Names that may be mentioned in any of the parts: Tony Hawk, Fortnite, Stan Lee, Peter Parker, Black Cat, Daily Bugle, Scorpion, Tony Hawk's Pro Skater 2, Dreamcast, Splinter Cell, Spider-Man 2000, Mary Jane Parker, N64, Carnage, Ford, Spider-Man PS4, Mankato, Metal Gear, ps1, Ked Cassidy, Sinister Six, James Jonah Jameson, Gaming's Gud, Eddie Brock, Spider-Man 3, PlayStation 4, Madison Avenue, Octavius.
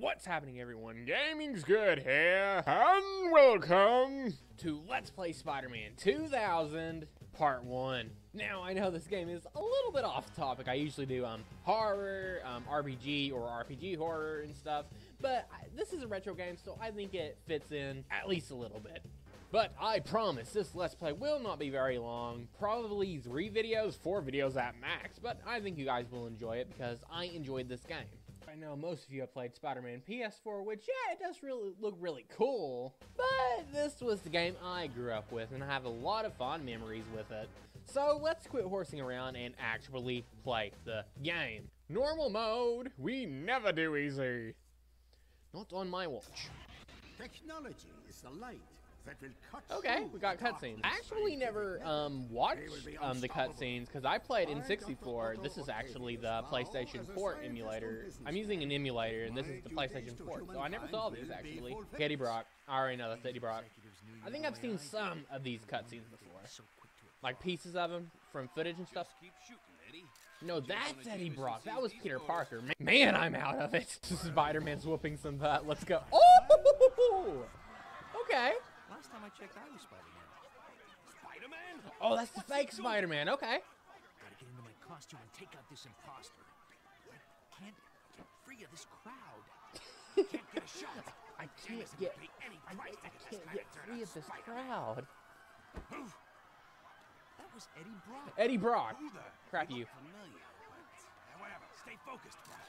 What's happening, everyone? Gaming's Good here, and welcome to Let's Play Spider-Man 2000 Part 1. Now, I know this game is a little bit off topic. I usually do horror, RPG or RPG horror and stuff, but this is a retro game, so I think it fits in at least a little bit. But I promise this Let's Play will not be very long, probably 3 videos, 4 videos at max, but I think you guys will enjoy it because I enjoyed this game. I know most of you have played Spider-Man PS4, which, yeah, it does really look really cool, but this was the game I grew up with, and I have a lot of fond memories with it. So let's quit horsing around and actually play the game. Normal mode, we never do easy. Not on my watch. Technology is the light that will cut through. Okay, we got cutscenes. I actually never watched the cutscenes because I played N64. This is actually the PlayStation 4 emulator. I'm using an emulator, and this is the PlayStation 4, so I never saw these actually. Eddie Brock. I already know that's Eddie Brock. I think I've seen some of these cutscenes before, like pieces of them from footage and stuff. No, that's Eddie Brock. That was Peter Parker. Man, I'm out of it. Spider-Man's whooping some butt. Let's go. Oh, okay. Last time I checked, I was Spider-Man. Spider-Man? Oh, that's the fake Spider-Man. Okay. Gotta get into my costume and take out this imposter. I can't get free of this crowd. Can't get a shot. I can't get free of this crowd. That was Eddie Brock. Eddie Brock. Crap you. Whatever. Stay focused, Brock.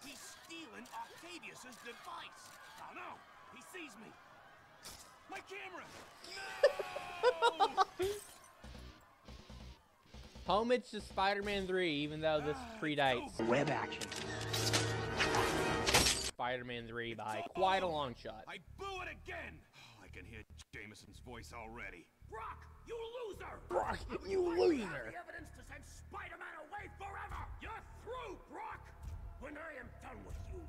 He's stealing Octavius's device. Oh no. He sees me. My camera. No! Homage to Spider-Man 3, even though this predates web action. Spider-Man 3 by quite a long shot. I blew it again. Oh, I can hear Jameson's voice already. Brock, you loser! Brock, you loser! The evidence to send Spider-Man away forever. You're through, Brock. When I am done with you.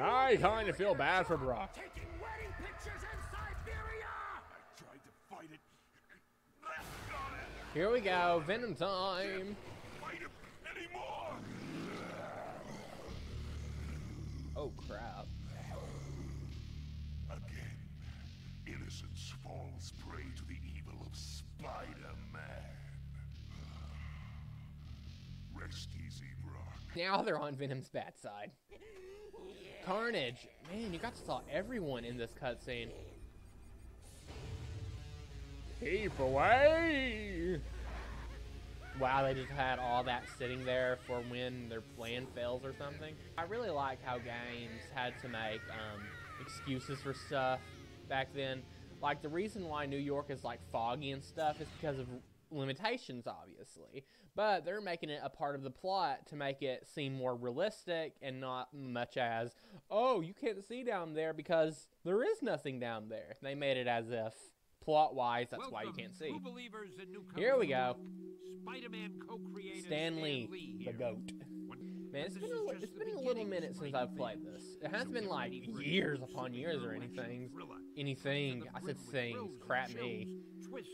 I kind of feel bad for Brock. Taking wedding pictures in Siberia. I tried to fight it. Here we go, Venom time. Fight him anymore. Oh crap! Again, innocence falls prey to the evil of Spider-Man. Rest easy, Brock. Now they're on Venom's bad side. Carnage. Man, you got to saw everyone in this cutscene. Keep away! Wow, they just had all that sitting there for when their plan fails or something. I really like how games had to make excuses for stuff back then. Like, the reason why New York is, like, foggy and stuff is because of limitations, obviously, but they're making it a part of the plot to make it seem more realistic and not much as, oh, you can't see down there because there is nothing down there. They made it as if plot-wise that's why you can't see. Here we go. Spider-Man co-creator Stan Lee, the GOAT. Man, it's been a little minute since I've played this. It hasn't been like years upon years or anything. I said things. Crap me.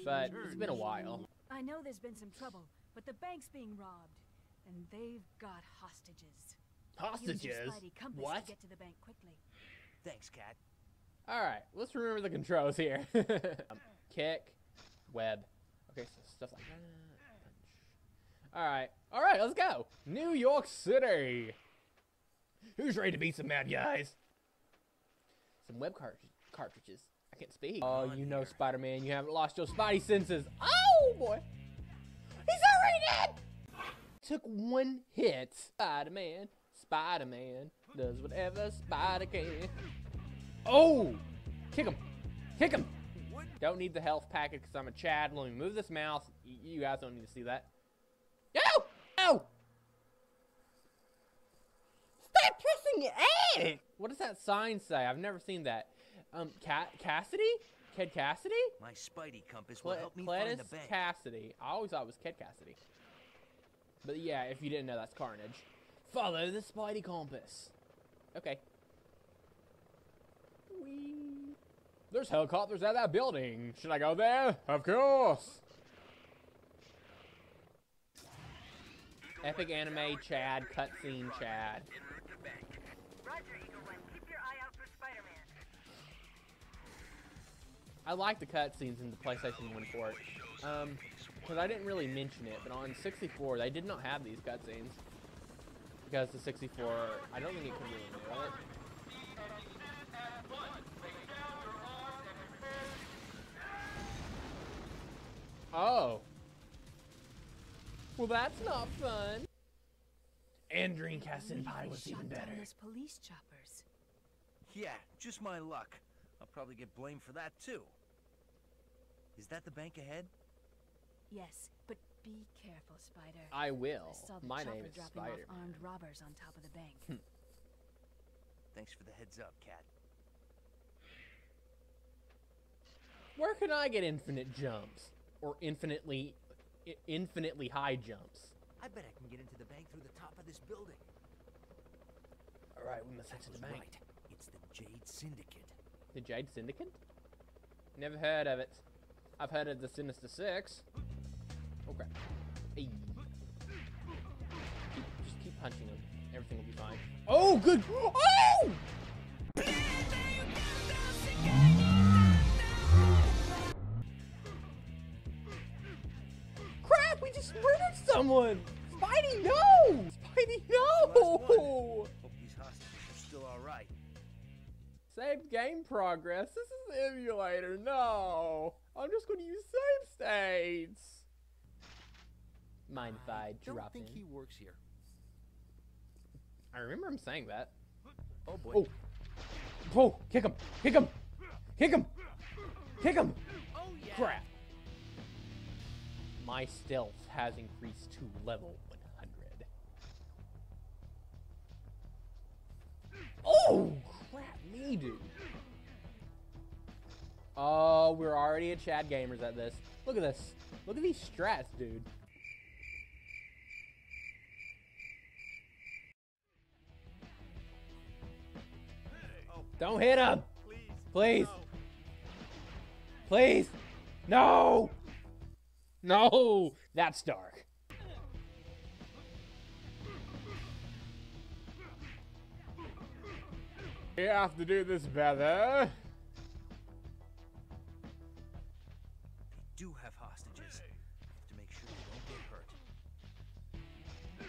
But it's been a while. I know there's been some trouble, but the bank's being robbed, and they've got hostages. Hostages? What? To get to the bank quickly. Thanks, Cat. All right, let's remember the controls here. Kick, web. Okay, so stuff like that. All right, let's go. New York City. Who's ready to beat some mad guys? Some web cartridges. I can't speak. Oh, you know, Spider-Man, you haven't lost your spidey senses. Oh, boy. He's already dead! Took one hit. Spider-Man, Spider-Man, does whatever Spider can. Oh! Kick him. Kick him. Don't need the health packet because I'm a Chad. Let me move this mouse. You guys don't need to see that. No! No! Stop pressing A! What does that sign say? I've never seen that. Cassidy? Ked Cassidy? My Spidey compass will help me find the bank. Cassidy. I always thought it was Ked Cassidy. But yeah, if you didn't know, that's Carnage. Follow the Spidey compass. Okay. Whee. There's helicopters at that building. Should I go there? Of course. Epic anime Chad, cutscene Chad. I like the cutscenes in the PlayStation 1 port, because I didn't really mention it, but on 64, they did not have these cutscenes, because the 64, I don't think it could really do it. Oh. Well, that's not fun. And Dreamcast Senpai was even better. Those police choppers. Yeah, just my luck. I'll probably get blamed for that too. Is that the bank ahead? Yes, but be careful, Spider. I will. I saw the chopper name is dropping Spider. Off armed robbers on top of the bank. Thanks for the heads up, Cat. Where can I get infinite jumps or infinitely high jumps? I bet I can get into the bank through the top of this building. All right, we must head to the bank. Right. It's the Jade Syndicate. The Jade Syndicate? Never heard of it. I've heard of the Sinister Six. Okay. Hey. Just keep punching them. Everything will be fine. Oh, good. Oh! Crap, we just murdered someone. Spidey, no! Spidey, no! Hope these hostages are still all right. Saved game progress. This is the emulator. No, I'm just going to use save states. Mind if I drop in? I think he works here. I remember him saying that. Oh boy! Oh, oh! Kick him! Kick him! Kick him! Kick him! Oh yeah! Crap! My stealth has increased to level 100. Oh! Crap me, dude. Oh, we're already at Chad Gamers at this. Look at this. Look at these strats, dude. Don't hit him. Please. Please. No. Please. No. No. That's dark. You have to do this better. They do have hostages. I have to make sure they don't get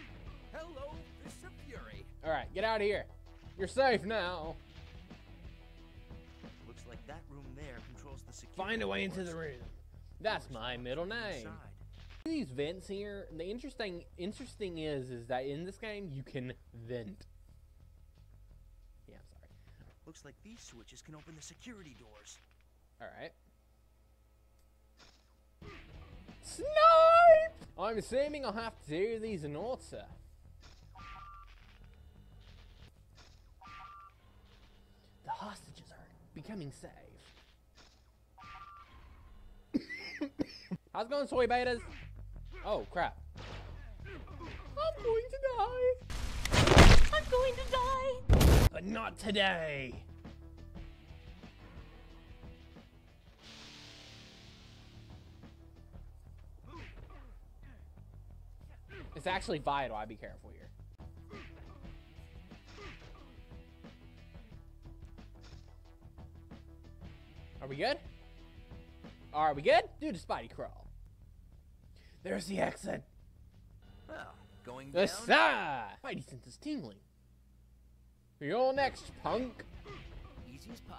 hurt. Hello, Mr. Fury. All right, get out of here. You're safe now. Looks like that room there controls the security. Find a way into the room. That's my middle name. These vents here. The interesting is that in this game you can vent. Yeah, I'm sorry. Looks like these switches can open the security doors. All right. Snipe! I'm assuming I'll have to do these in order. The hostages are becoming safe. How's it going, soy betas? Oh, crap. I'm going to die. I'm going to die. But not today. It's actually vital. I'd be careful here. Are we good? Are we good? Do the Spidey crawl. There's the exit. Well, going down. Spidey senses tingling. You're next, punk. Easy as pie.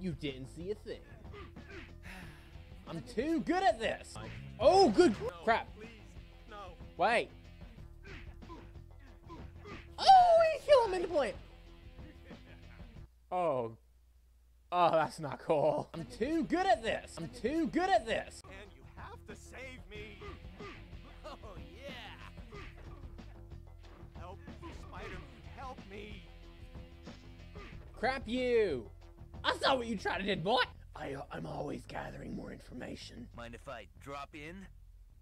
You didn't see a thing. I'm too good at this. Oh, good crap. Please, no. Wait. Kill him into plant. Oh. Oh, that's not cool. I'm too good at this. I'm too good at this. And you have to save me. Oh, yeah. Help, Spider-Man, help me. Crap you. I saw what you tried to do, boy. I'm always gathering more information. Mind if I drop in?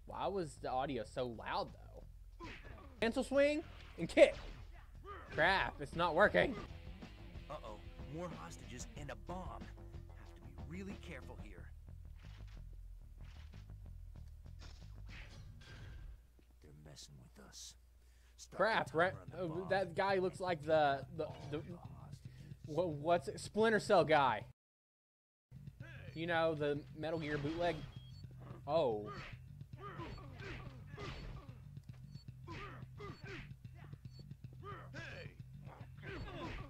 Why was the audio so loud, though? Cancel swing and kick. Crap, it's not working. Uh-oh, more hostages and a bomb. Have to be really careful here. They're messing with us. Crap, right? That guy looks like what's it? Splinter Cell guy. You know, the Metal Gear bootleg? Oh.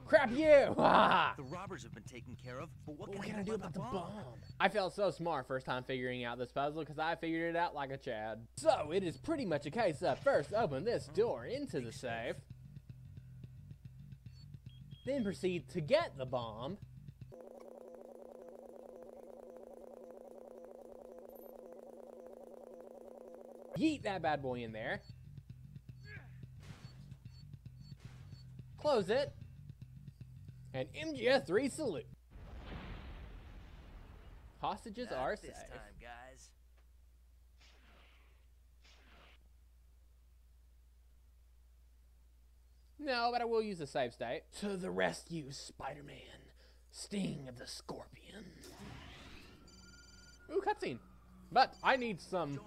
Crap you! The robbers have been taken care of, but what can I do about the bomb? I felt so smart first time figuring out this puzzle because I figured it out like a Chad. So it is pretty much a case of first open this door into the safe, then proceed to get the bomb. Yeet that bad boy in there. Close it. And MGS3 salute. Hostages are safe. This time, guys. No, but I will use a save state. To the rescue, Spider-Man. Sting of the Scorpion. Ooh, cutscene. But I need some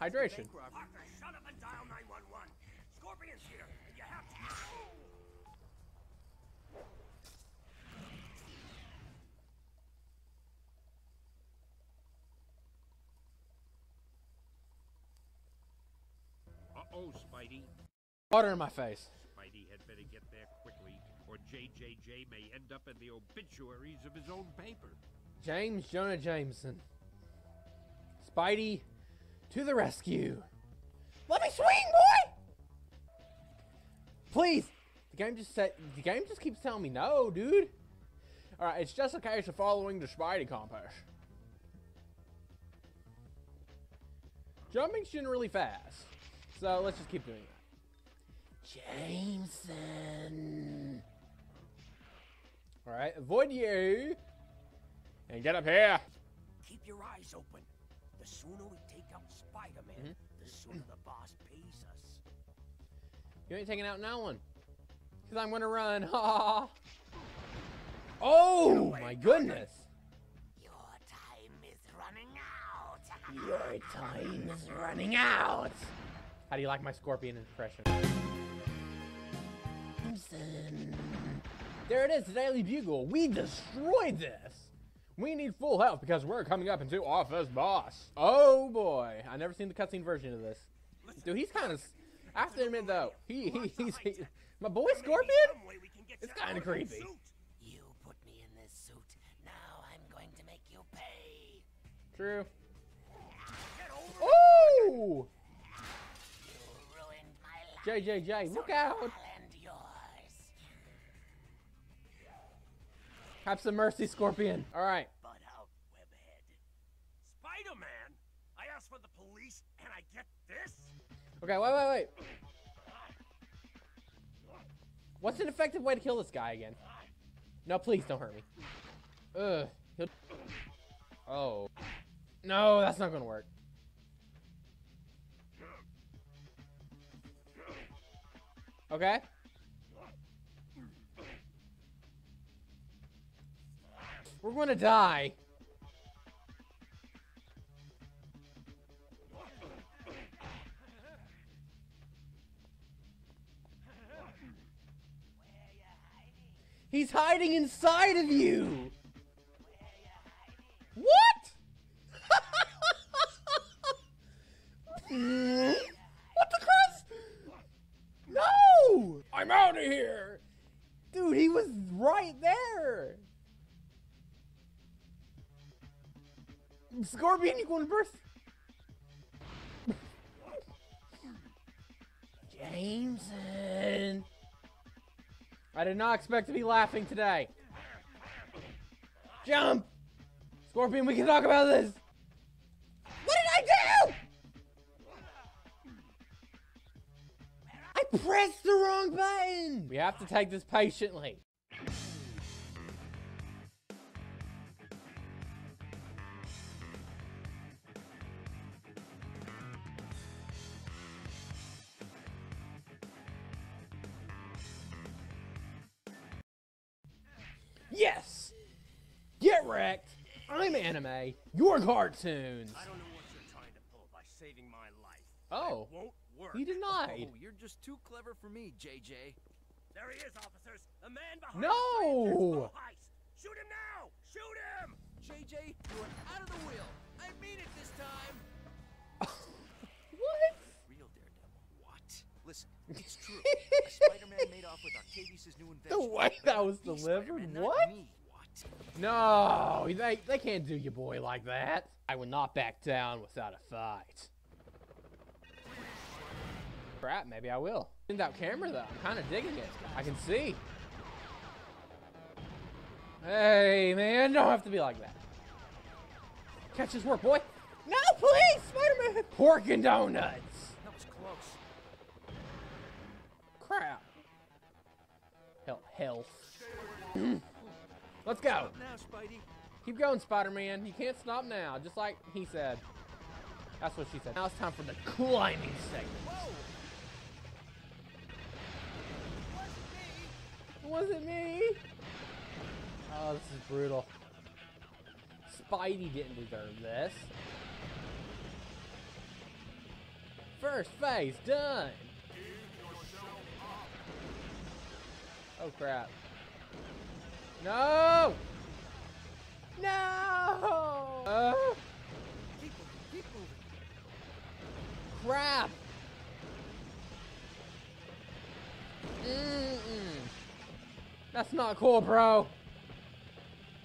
hydration. Parker, shut up and dial 911. Scorpion's here. You have to... Oh, Spidey. Water in my face. Spidey had better get there quickly, or JJJ may end up in the obituaries of his own paper. James Jonah Jameson. Spidey, to the rescue. Let me swing, boy! Please! The game just keeps telling me no, dude. Alright, it's just a case of following the Spidey compass. Jumping's generally fast. So let's just keep doing that. Jameson. Alright, avoid you. And get up here. Keep your eyes open. The sooner we take out Spider-Man, the sooner the boss pays us. You ain't taking out no one. Because I'm going to run. Ha. Oh, my goodness. Your time is running out. Your time is running out. How do you like my Scorpion impression? There it is, the Daily Bugle. We destroyed this. We need full health because we're coming up into Office Boss. Oh boy, I never seen the cutscene version of this. Dude, he's kind of. I have to admit though, he's my boy Scorpion. It's kind of creepy. You put me in this suit. Now I'm going to make you pay. True. Oh! JJJ, look out! Have some mercy, Scorpion. All right. Butt out, webhead. Spider-Man, I asked for the police, and I get this. Okay, wait. What's an effective way to kill this guy again? No, please don't hurt me. Ugh. Oh. No, that's not gonna work. Okay. We're going to die. He's hiding inside of you. What? I'm out of here! Dude, he was right there! Scorpion, you going to burst? Jameson! I did not expect to be laughing today. Jump! Scorpion, we can talk about this! What did I do?! Press the wrong button! We have to take this patiently. Yes! Get wrecked! I'm anime, you're cartoons! I don't know what you're trying to pull by saving my life. Oh, it won't work. He denied. Oh, you're just too clever for me, JJ. There he is, officers. A man behind. No. Shoot him now! Shoot him! JJ, you're out of the wheel. I mean it this time. What? Real daredevil. What? Listen, it's true. A Spider-Man made off with Octavius' new invention. The way that was delivered? What? What? No, they can't do your boy like that. I will not back down without a fight. Crap, maybe I will. Send out camera though. I'm kind of digging it. I can see. Hey, man, don't have to be like that. Catch his work, boy. No, please, Spider-Man. Pork and donuts. That was close. Crap. Health. Let's go. Stop now, Spidey. Keep going, Spider-Man. You can't stop now, just like he said. That's what she said. Now it's time for the climbing segment. Whoa. It wasn't me. Oh, this is brutal. Spidey didn't deserve this. First phase done. Oh crap. No! No! Keep moving. Crap! That's not cool, bro.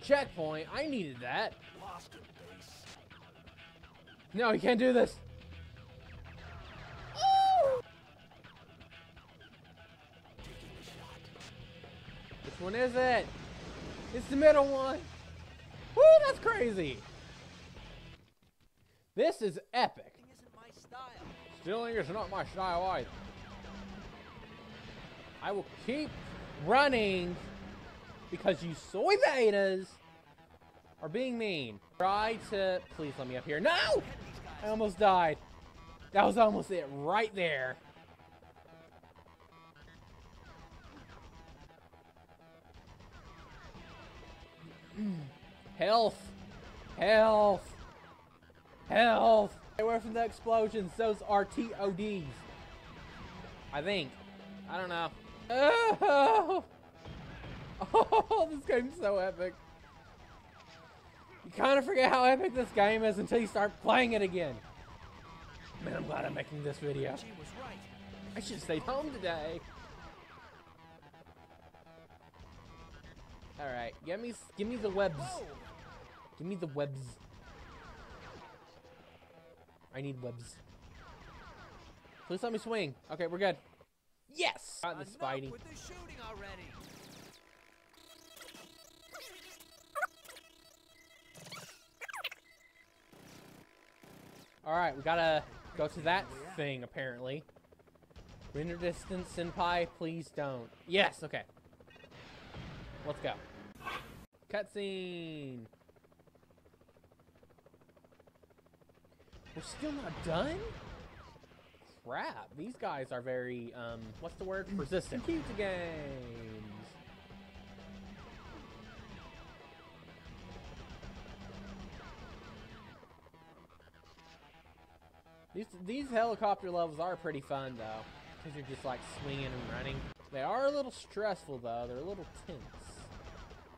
Checkpoint. I needed that. No, you can't do this. Ooh. Which one is it? It's the middle one. Woo, that's crazy. This is epic. Stealing is not my style either. I will keep running. Because you soy betas are being mean. Try to, please let me up here. No! I almost died. That was almost it right there. Health. Health. Health. Stay away from the explosions. Those are TODs. I think. I don't know. Oh! Oh, this game's so epic. You kind of forget how epic this game is until you start playing it again. Man, I'm glad I'm making this video. She was right. I should have stayed home today. All right, give me the webs. Give me the webs. I need webs. Please let me swing. Okay, we're good. Yes. Got the Spidey. With the shooting already. Alright, we gotta go to that thing, apparently. Render distance, senpai, please don't. Yes, okay. Let's go. Cutscene! We're still not done? Crap, these guys are very, what's the word? Persistent. Cute games! These helicopter levels are pretty fun, though, because you're just, like, swinging and running. They are a little stressful, though. They're a little tense.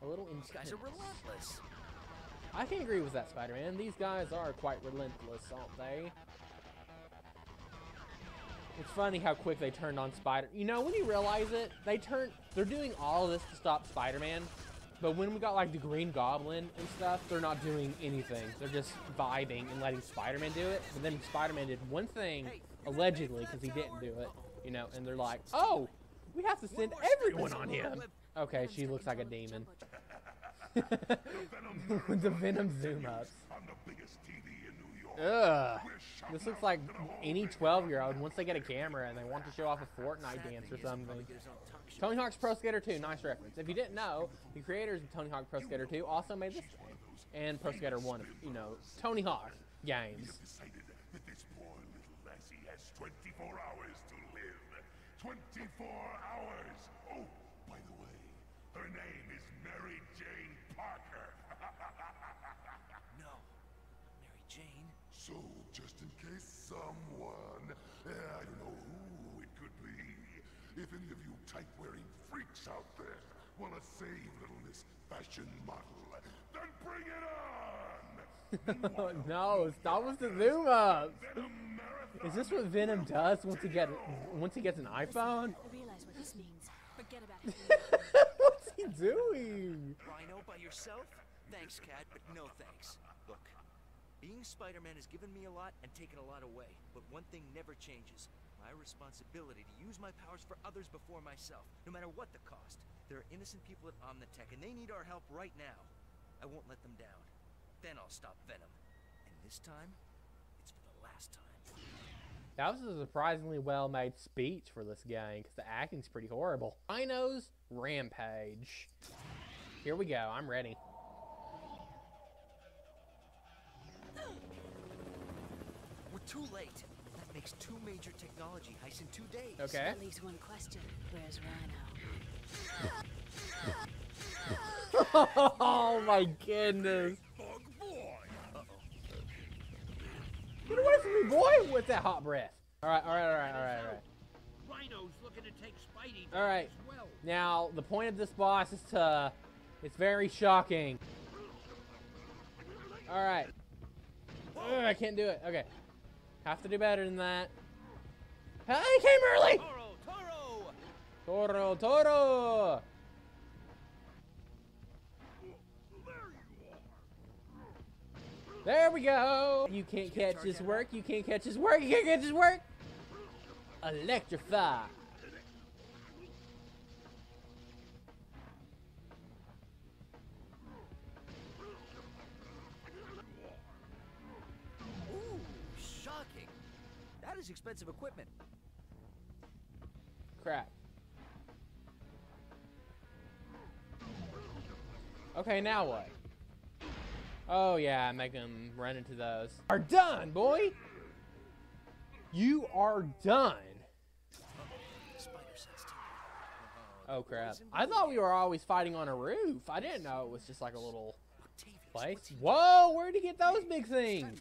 A little intense. These guys are relentless. I can agree with that, Spider-Man. These guys are quite relentless, aren't they? It's funny how quick they turned on Spider. You know, when you realize it, they're doing all of this to stop Spider-Man, but when we got, like, the Green Goblin and stuff, they're not doing anything. They're just vibing and letting Spider-Man do it. But then Spider-Man did one thing, allegedly, because he didn't do it, you know, and they're like, oh, we have to send everyone on him. Okay, she looks like a demon. The Venom zoom-ups. Ugh. This looks like any 12-year-old, once they get a camera and they want to show off a Fortnite dance or something. Tony Hawk's Pro Skater 2, nice reference. If you didn't know, the creators of Tony Hawk's Pro Skater 2 also made this game. And Pro Skater 1, you know, Tony Hawk games. We've decided that this poor little lassie has 24 hours to live. 24 hours! Oh, by the way, her name is Mary Jane Parker. No, Mary Jane. So, just in case someone, I don't know who it could be, if any of you type-wearing freaks out there want to save little Miss Fashion Model, then bring it on! No, that was the zoom-up! Is this what Venom does once he gets an iPhone? I realize what this means. Forget about it. What's he doing? Rhino by yourself? Thanks, Cat, but no thanks. Look, being Spider-Man has given me a lot and taken a lot away, but one thing never changes. My responsibility to use my powers for others before myself, no matter what the cost. There are innocent people at Omnitech, and they need our help right now. I won't let them down. Then I'll stop Venom. And this time, it's for the last time. That was a surprisingly well-made speech for this game, because the acting's pretty horrible. Rhino's Rampage. Here we go, I'm ready. We're too late. That makes two major technology heists in 2 days. Okay. So at least one question. Where's Rhino? Oh my goodness. Bug boy. Get away from me, boy, with that hot breath. Alright. Rhino's looking to take Spidey down. Alright. Well. Now, the point of this boss is to... It's very shocking. Alright. Ugh, I can't do it. Okay. Have to do better than that. I came early! Toro! There we go! You can't catch his work. You can't catch his work! Electrify! Shocking! That is expensive equipment. Crap. Okay, now what? Oh yeah, make them run into those. Are done, boy! You are done! Oh crap. I thought we were always fighting on a roof. I didn't know it was just like a little place. Whoa, where'd he get those big things?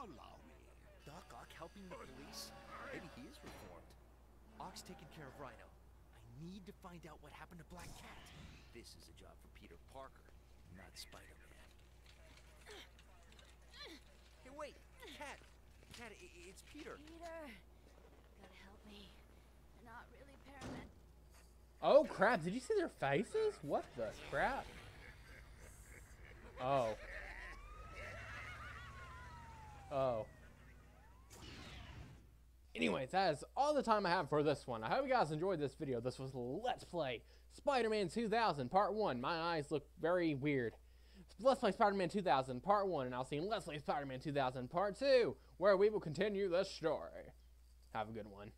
Allow me. Doc Ock helping the police? Maybe he is reformed. Ock's taking care of Rhino. I need to find out what happened to Black Cat. This is a job for Peter Parker, not Spider-Man. Hey, wait! Cat! Cat, it's Peter! Peter! You gotta help me. I'm not really paramedic. Oh, crap! Did you see their faces? What the crap? Oh. Oh. Anyways, that is all the time I have for this one. I hope you guys enjoyed this video. This was Let's Play Spider-Man 2000 Part 1. My eyes look very weird. Let's Play Spider-Man 2000 Part 1, and I'll see you in Let's Play Spider-Man 2000 Part 2, where we will continue the story. Have a good one.